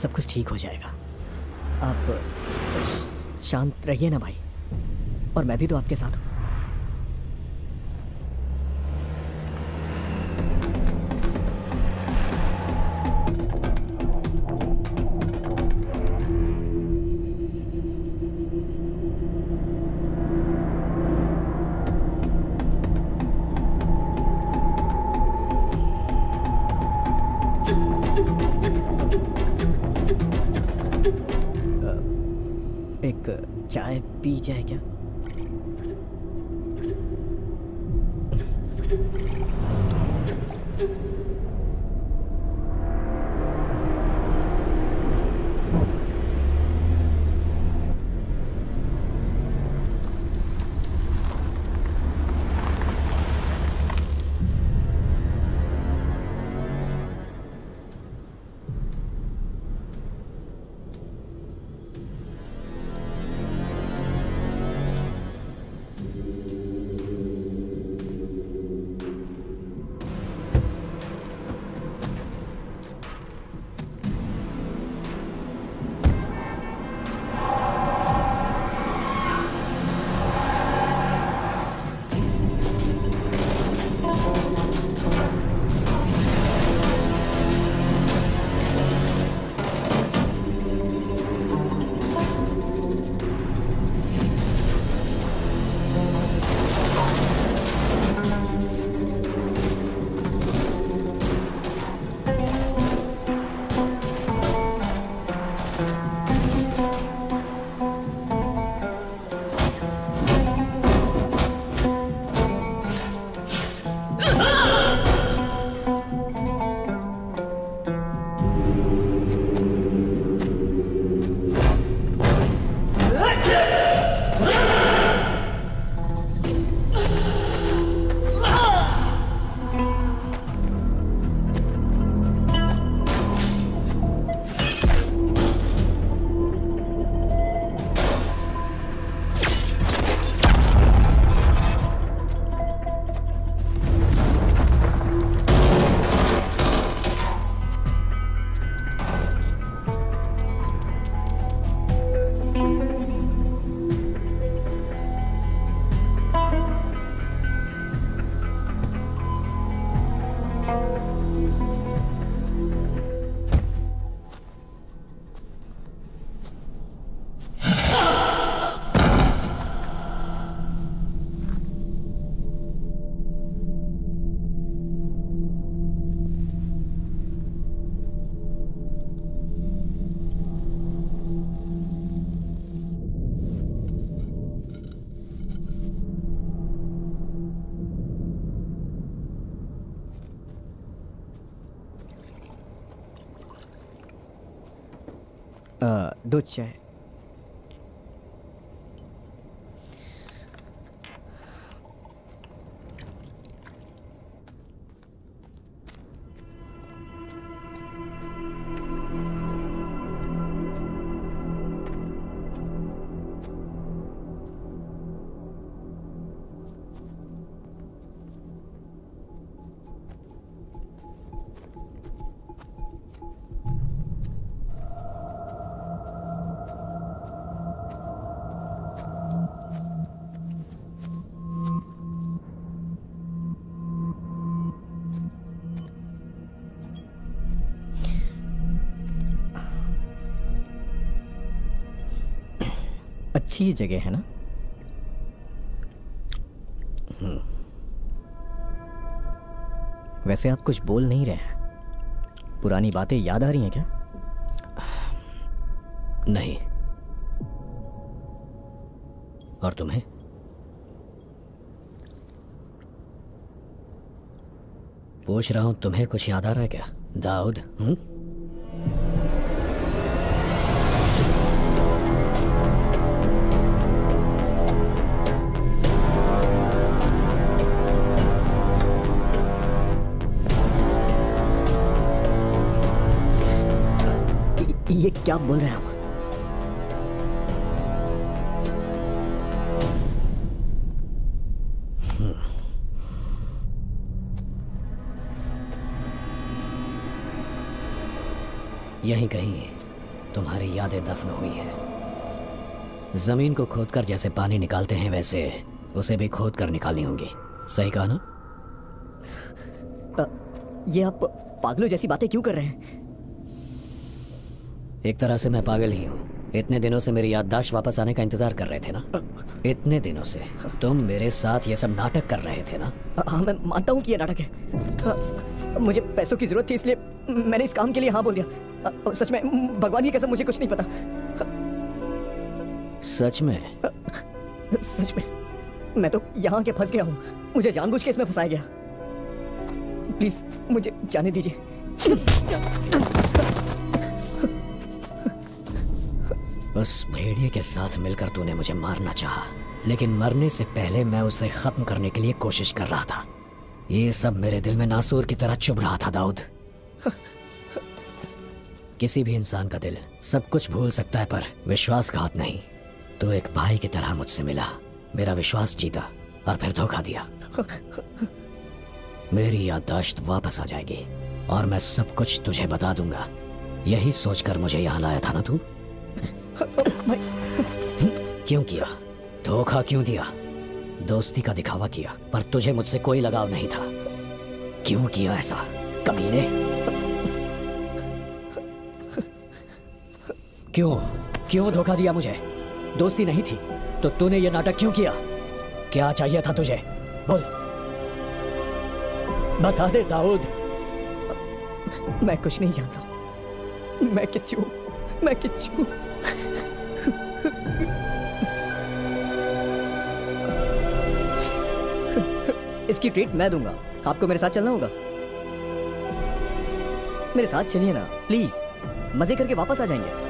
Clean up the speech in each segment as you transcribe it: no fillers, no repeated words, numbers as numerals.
सब कुछ ठीक हो जाएगा। आप शांत रहिए ना भाई, और मैं भी तो आपके साथ हूँ। चाय पी जाए क्या? दूध चाय। अच्छी जगह है ना? वैसे आप कुछ बोल नहीं रहे हैं, पुरानी बातें याद आ रही हैं क्या? नहीं। और तुम्हें? पूछ रहा हूं, तुम्हें कुछ याद आ रहा है क्या दाऊद? ये क्या बोल रहे हैं आप? यहीं कहीं तुम्हारी यादें दफन हुई हैं। जमीन को खोदकर जैसे पानी निकालते हैं वैसे उसे भी खोदकर निकालनी होंगी। सही कहा ना? ये आप पागलों जैसी बातें क्यों कर रहे हैं? एक तरह से मैं पागल ही हूँ। इतने दिनों से मेरी याददाश्त वापस आने का इंतजार कर रहे थे ना? इतने दिनों से तुम मेरे साथ ये सब नाटक कर रहे थे ना? हाँ, मैं मानता हूँ कि ये नाटक है। मुझे पैसों की जरूरत थी इसलिए मैंने इस काम के लिए हाँ बोल दिया। सच में भगवान की कसम मुझे कुछ नहीं पता। सच में? सच में मैं तो यहाँ के फंस गया हूँ। मुझे जानबूझ के इसमें फंसाया गया। प्लीज मुझे जाने दीजिए। उस भेड़िए के साथ मिलकर तूने मुझे मारना चाहा, लेकिन मरने से पहले मैं उसे खत्म करने के लिए कोशिश कर रहा था। ये सब मेरे दिल में नासूर की तरह चुभ रहा था दाऊद। किसी भी इंसान का दिल सब कुछ भूल सकता है पर विश्वासघात नहीं। तू एक भाई की तरह मुझसे मिला, मेरा विश्वास जीता और फिर धोखा दिया। मेरी याददाश्त वापस आ जाएगी और मैं सब कुछ तुझे बता दूंगा। यही सोचकर मुझे यहाँ लाया था ना तू? क्यों किया? धोखा क्यों दिया? दोस्ती का दिखावा किया पर तुझे मुझसे कोई लगाव नहीं था। क्यों किया ऐसा कमीने? क्यों क्यों धोखा दिया मुझे? दोस्ती नहीं थी तो तूने ये नाटक क्यों किया? क्या चाहिए था तुझे? बोल, बता दे दाऊद। मैं कुछ नहीं जानता। मैं किच्चू, मैं किच्चू। इसकी ट्रीट मैं दूंगा। आपको मेरे साथ चलना होगा। मेरे साथ चलिए ना प्लीज, मजे करके वापस आ जाएंगे।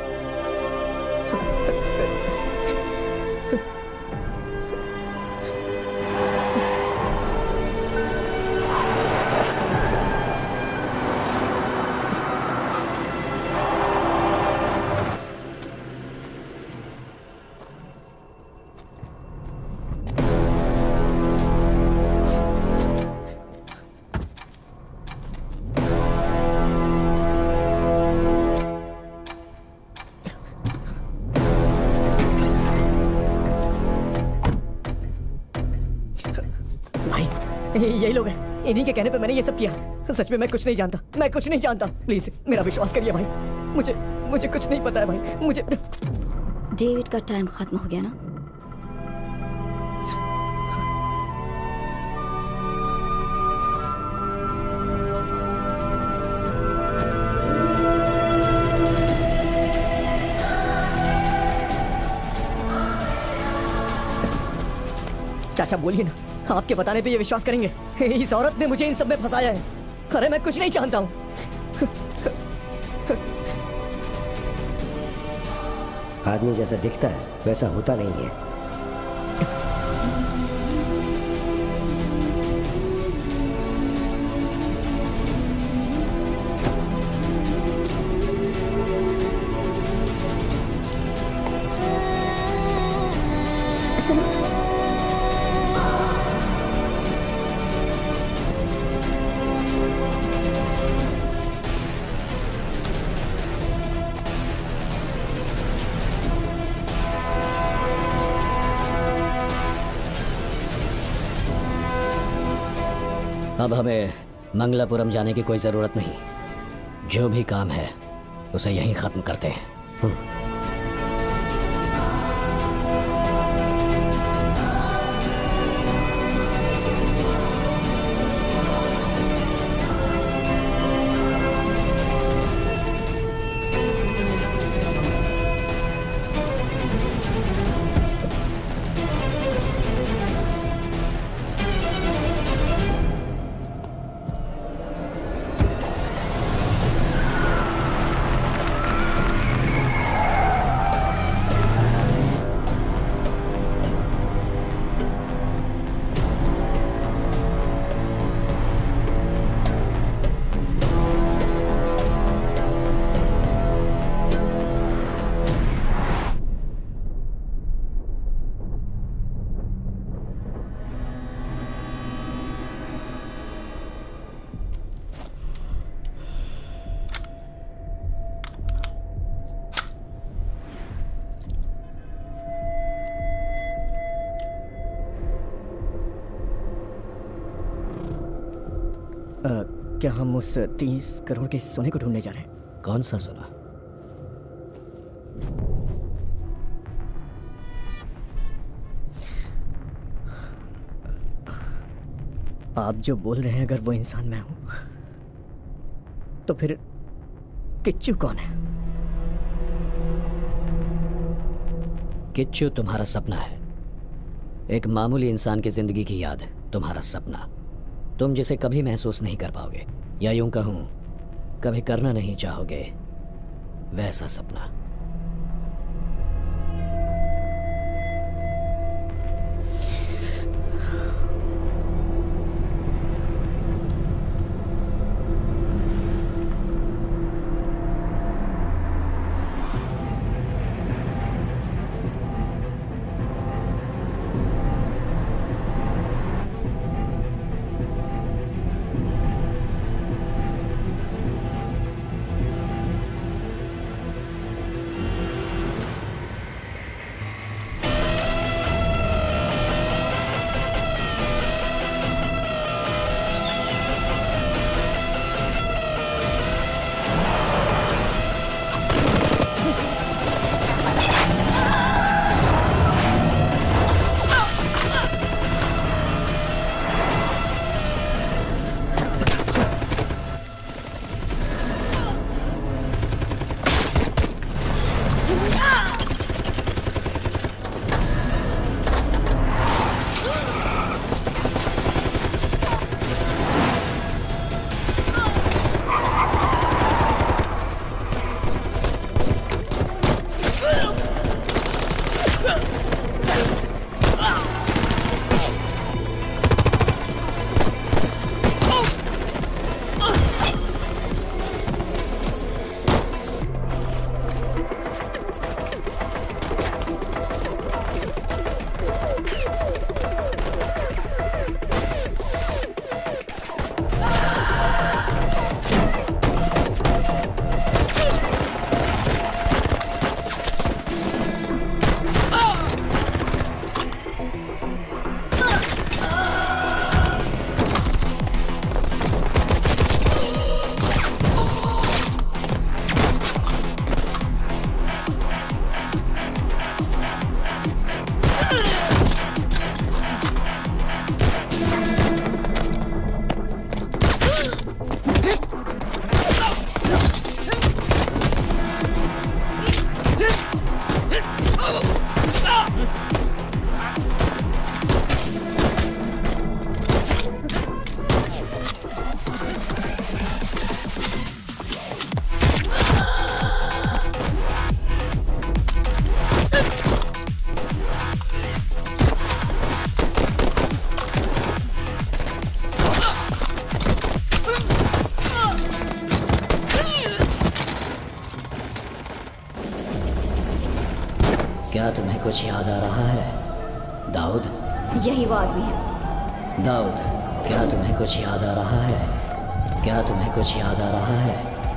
यही लोग हैं, इन्हीं के कहने पे मैंने ये सब किया। सच में मैं कुछ नहीं जानता, मैं कुछ नहीं जानता। प्लीज मेरा विश्वास करिए भाई। मुझे कुछ नहीं पता है भाई। मुझे डेविड का टाइम खत्म हो गया ना? चाचा बोलिए ना, आपके बताने पे ये विश्वास करेंगे? इस औरत ने मुझे इन सब में फंसाया है। अरे मैं कुछ नहीं जानता हूँ। आदमी जैसा दिखता है वैसा होता नहीं है। अब हमें मंगलापुरम जाने की कोई जरूरत नहीं। जो भी काम है उसे यहीं खत्म करते हैं। क्या हम उस 30 करोड़ के सोने को ढूंढने जा रहे हैं? कौन सा सोना? आप जो बोल रहे हैं, अगर वो इंसान मैं हूं तो फिर किच्चू कौन है? किच्चू तुम्हारा सपना है, एक मामूली इंसान की जिंदगी की याद, तुम्हारा सपना, तुम जिसे कभी महसूस नहीं कर पाओगे, या यूं कहूं कभी करना नहीं चाहोगे, वैसा सपना। कुछ याद आ रहा है दाऊद? यही वो आदमी है। दाऊद, क्या तुम्हें कुछ याद आ रहा है? क्या तुम्हें कुछ याद आ रहा है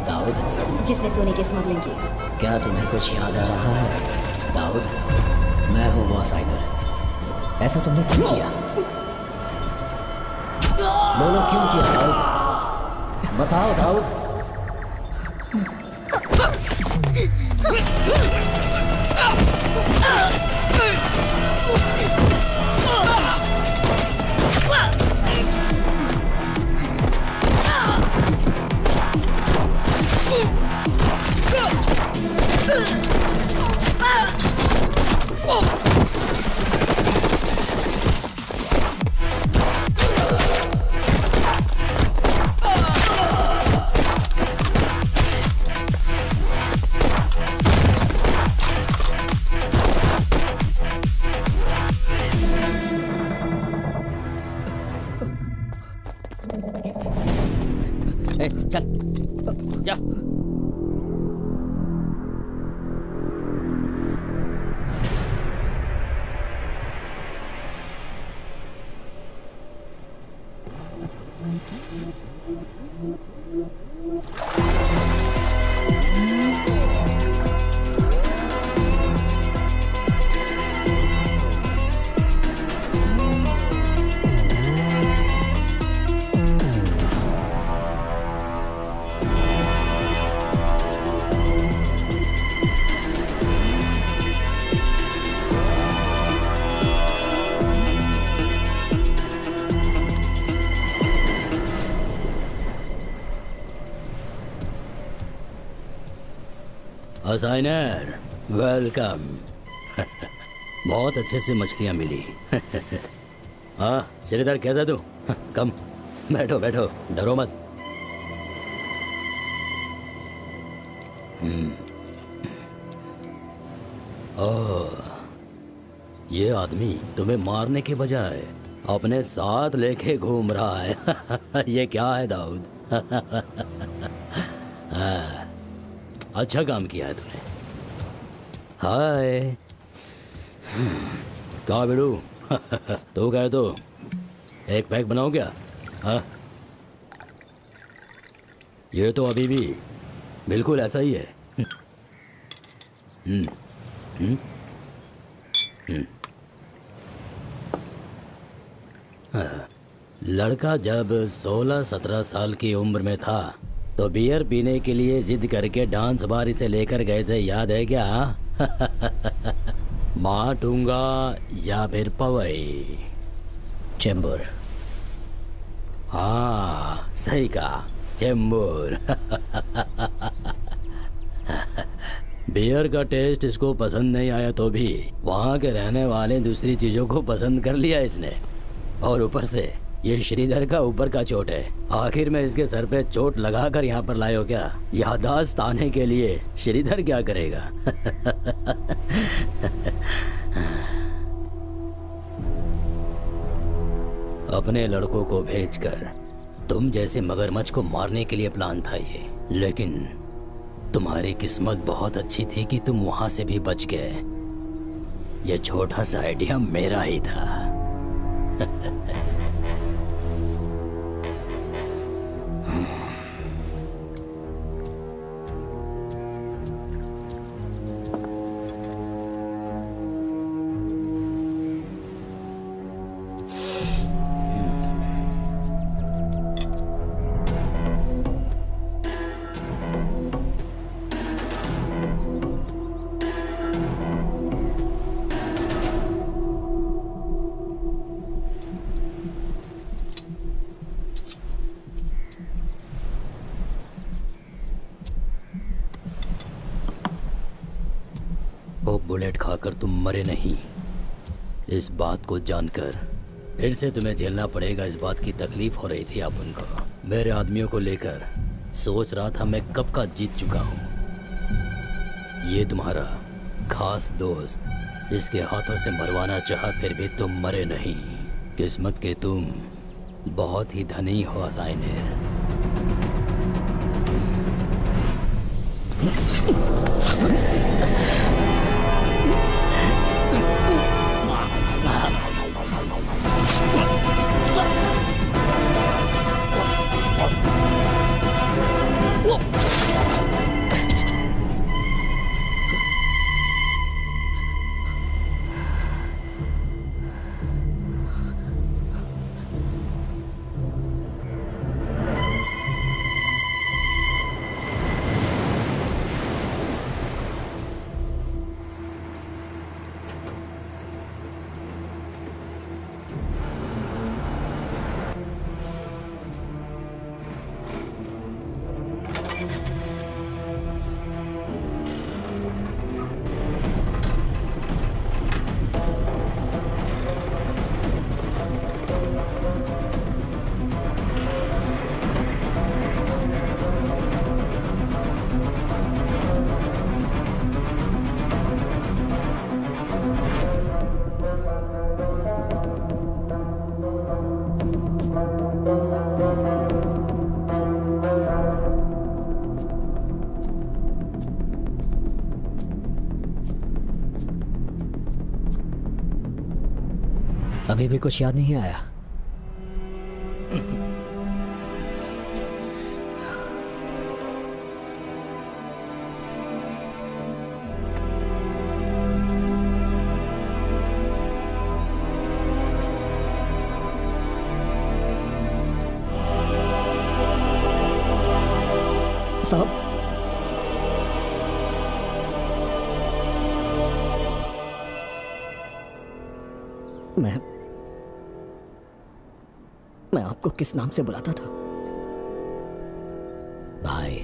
दाऊद? जिसने सोने की स्मगलिंग की। क्या तुम्हें कुछ याद आ रहा है दाऊद? मैं हूँ वो साइबर। ऐसा तुमने क्यों किया? बोलो क्यों किया दाऊद? बताओ दाऊद। असाइनर, वेलकम। बहुत अच्छे से मछलियाँ मिली। हाँ श्रीधर कैसा तू? कम बैठो बैठो, डरो मत। ओह, ये आदमी तुम्हें मारने के बजाय अपने साथ लेके घूम रहा है। ये क्या है दाऊद? अच्छा काम किया है तूने। हाय कहा बेड़ू। तो कहे तो एक पैक बनाओ क्या? हाँ ये तो अभी भी बिल्कुल ऐसा ही है। लड़का जब 16-17 साल की उम्र में था तो बियर पीने के लिए जिद करके डांस बार इसे लेकर गए थे, याद है क्या? माथुंगा या भेरपवई चेंबूर। हाँ सही कहा, चेंबूर। बियर का टेस्ट इसको पसंद नहीं आया तो भी वहाँ के रहने वाले दूसरी चीज़ों को पसंद कर लिया इसने। और ऊपर से ये श्रीधर का ऊपर का चोट है। आखिर में इसके सर पे चोट लगाकर यहाँ पर लाए हो क्या? याददाश्त आने के लिए श्रीधर क्या करेगा? अपने लड़कों को भेजकर तुम जैसे मगरमच्छ को मारने के लिए प्लान था ये, लेकिन तुम्हारी किस्मत बहुत अच्छी थी कि तुम वहाँ से भी बच गए। ये छोटा सा आइडिया मेरा ही था। बुलेट खाकर तुम मरे नहीं, इस बात को जानकर फिर से तुम्हें झेलना पड़ेगा। इस बात की तकलीफ हो रही थी आप उनको। मेरे आदमियों को लेकर सोच रहा था मैं कब का जीत चुका हूँ। ये तुम्हारा खास दोस्त, इसके हाथों से मरवाना चाहा फिर भी तुम मरे नहीं। किस्मत के तुम बहुत ही धनी हो असाइनर। अभी भी कुछ याद नहीं आया। साहब मैं आपको किस नाम से बुलाता था? भाई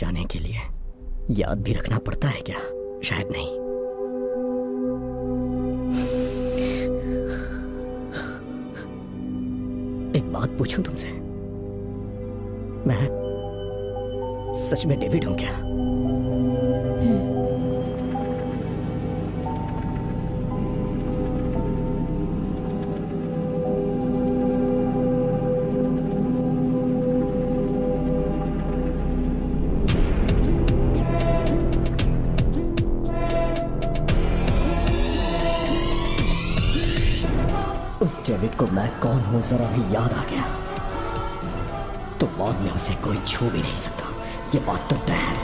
जाने के लिए याद भी रखना पड़ता है क्या? शायद नहीं। एक बात पूछूं तुमसे, मैं सच में डेविड हूं क्या? डेविड को मैं कौन हूं जरा भी याद आ गया तो मौत में उसे कोई छू भी नहीं सकता, ये बात तो तय है।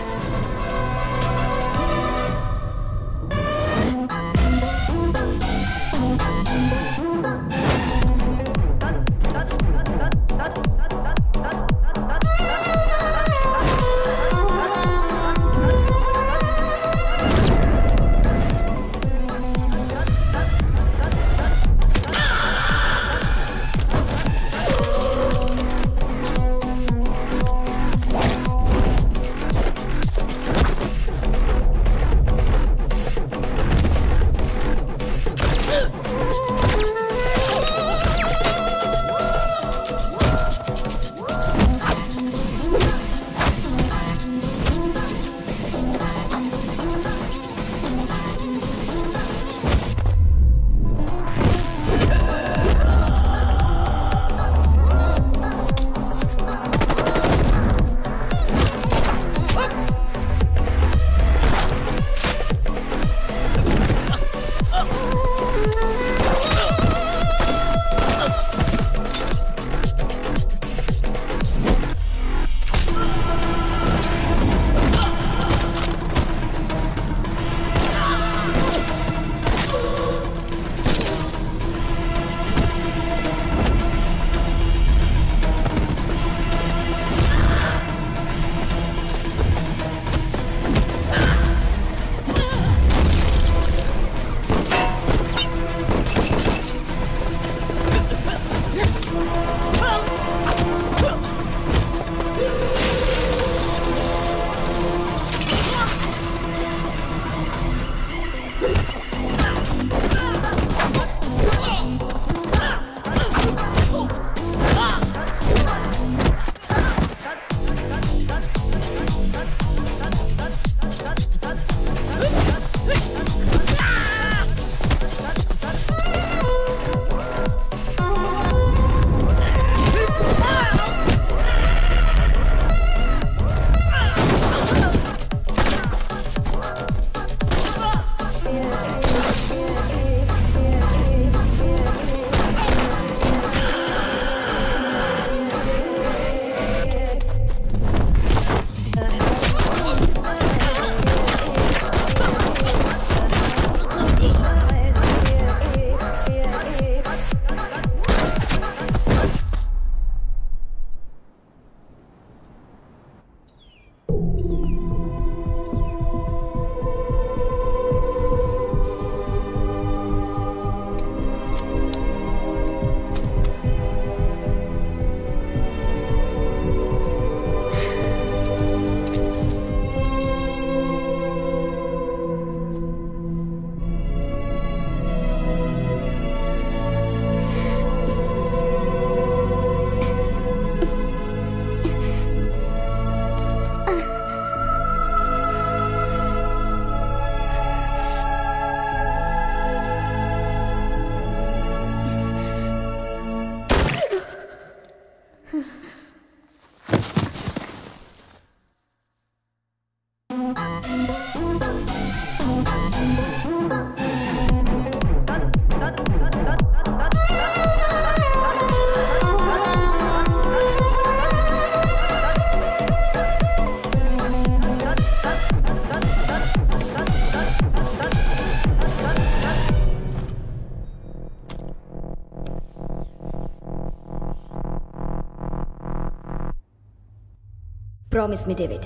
प्रॉमिस मी डेविड,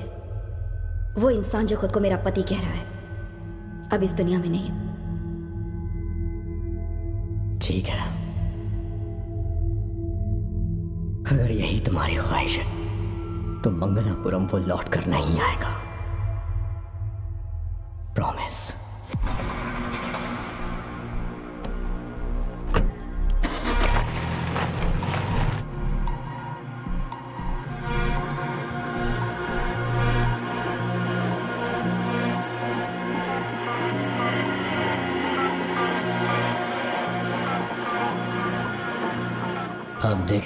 वो इंसान जो खुद को मेरा पति कह रहा है अब इस दुनिया में नहीं। ठीक है, अगर यही तुम्हारी ख्वाहिश है तो मंगलापुरम वो लौट कर नहीं आएगा। प्रॉमिस।